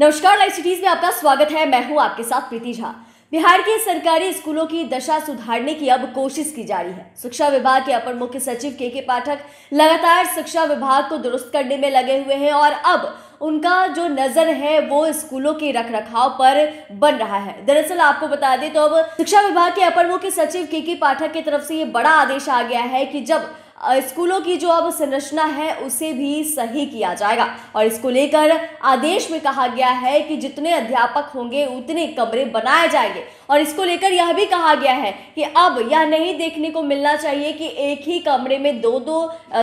नमस्कार, live cities में आपका स्वागत है। मैं हूं आपके साथ प्रीति झा। बिहार के सरकारी स्कूलों की दशा सुधारने की अब कोशिश की जा रही है। शिक्षा विभाग के अपर मुख्य सचिव केके पाठक लगातार शिक्षा विभाग को दुरुस्त करने में लगे हुए हैं और अब उनका जो नज़र है वो स्कूलों के रखरखाव पर बन रहा है। दरअसल आपको बता दें तो अब शिक्षा विभाग के अपर मुख्य सचिव केके पाठक की तरफ से ये बड़ा आदेश आ गया है कि जब स्कूलों की जो अब संरचना है उसे भी सही किया जाएगा और इसको लेकर आदेश में कहा गया है कि जितने अध्यापक होंगे उतने कमरे बनाए जाएंगे और इसको लेकर यह भी कहा गया है कि अब यह नहीं देखने को मिलना चाहिए कि एक ही कमरे में दो दो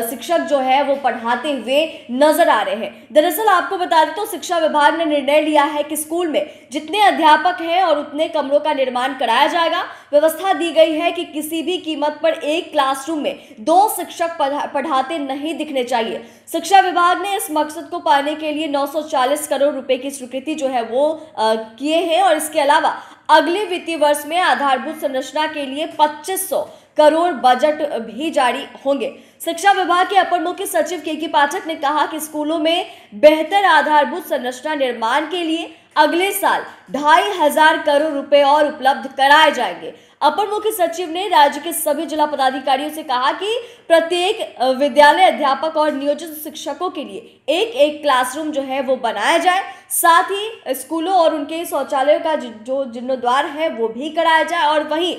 शिक्षक जो है वो पढ़ाते हुए नजर आ रहे हैं। दरअसल आपको बता दें तो शिक्षा विभाग ने निर्णय लिया है कि स्कूल में जितने अध्यापक हैं और उतने कमरों का निर्माण कराया जाएगा। व्यवस्था दी गई है कि किसी भी कीमत पर एक क्लासरूम में दो शिक्षक पढ़ाते नहीं दिखने चाहिए। शिक्षा विभाग ने इस मकसद को पाने के लिए 940 करोड़ रुपए की स्वीकृति जो है वो किए हैं और इसके अलावा अगले वित्तीय वर्ष में आधारभूत संरचना के लिए 2500 करोड़ बजट भी जारी होंगे। शिक्षा विभाग के अपर मुख्य सचिव केके पाठक ने कहा कि स्कूलों में बेहतर आधारभूत संरचना निर्माण के लिए अगले साल 2500 करोड़ रुपए और उपलब्ध कराए जाएंगे। अपर मुख्य सचिव ने राज्य के सभी जिला पदाधिकारियों से कहा कि प्रत्येक विद्यालय अध्यापक और नियोजित शिक्षकों के लिए एक एक क्लासरूम जो है वो बनाया जाए, साथ ही स्कूलों और उनके शौचालयों का जो जीर्णोद्धार है वो भी कराया जाए और वहीं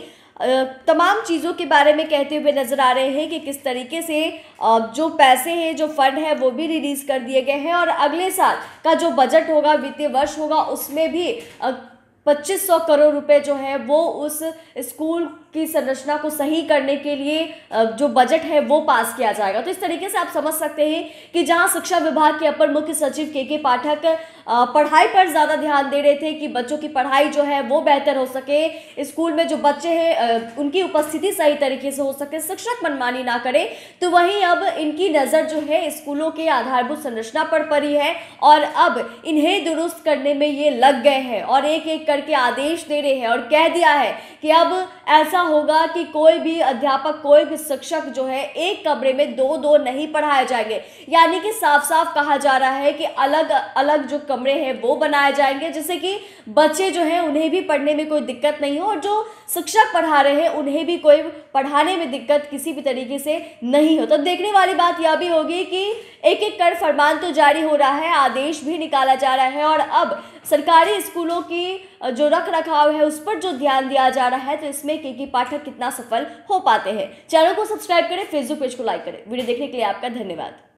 तमाम चीज़ों के बारे में कहते हुए नजर आ रहे हैं कि किस तरीके से जो पैसे हैं, जो फंड है वो भी रिलीज कर दिए गए हैं और अगले साल का जो बजट होगा, वित्तीय वर्ष होगा, उसमें भी 2500 करोड़ रुपए जो है वो उस स्कूल की संरचना को सही करने के लिए जो बजट है वो पास किया जाएगा। तो इस तरीके से आप समझ सकते हैं कि जहां शिक्षा विभाग के अपर मुख्य सचिव केके पाठक पढ़ाई पर ज़्यादा ध्यान दे रहे थे कि बच्चों की पढ़ाई जो है वो बेहतर हो सके, स्कूल में जो बच्चे हैं उनकी उपस्थिति सही तरीके से हो सके, शिक्षक मनमानी ना करें, तो वहीं अब इनकी नज़र जो है स्कूलों के आधारभूत संरचना पर पड़ी है और अब इन्हें दुरुस्त करने में ये लग गए हैं और एक एक के आदेश दे रहे हैं और कह दिया है कि अब ऐसा होगा कि कोई भी अध्यापक, कोई भी शिक्षक जो है एक कमरे में दो दो नहीं पढ़ाए जाएंगे। यानी कि साफ साफ कहा जा रहा है कि अलग अलग जो कमरे हैं वो बनाए जाएंगे, जिससे कि बच्चे जो हैं उन्हें भी पढ़ने में कोई दिक्कत नहीं हो और जो शिक्षक पढ़ा रहे हैं उन्हें भी कोई पढ़ाने में दिक्कत किसी भी तरीके से नहीं हो। तो देखने वाली बात यह भी होगी कि एक एक कर फरमान तो जारी हो रहा है, आदेश भी निकाला जा रहा है और अब सरकारी स्कूलों की जो रख रखाव है उस पर जो ध्यान दिया जा रहा है, तो इसमें केके पाठक कितना सफल हो पाते हैं। चैनल को सब्सक्राइब करें, फेसबुक पेज को लाइक करें। वीडियो देखने के लिए आपका धन्यवाद।